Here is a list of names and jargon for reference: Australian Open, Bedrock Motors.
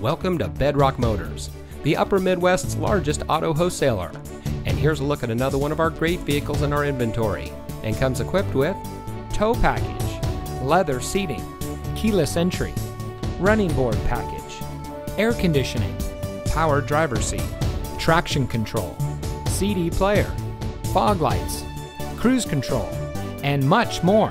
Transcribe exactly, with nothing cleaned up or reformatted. Welcome to Bedrock Motors, the Upper Midwest's largest auto wholesaler. And here's a look at another one of our great vehicles in our inventory, and comes equipped with tow package, leather seating, keyless entry, running board package, air conditioning, power driver seat, traction control, C D player, fog lights, cruise control, and much more.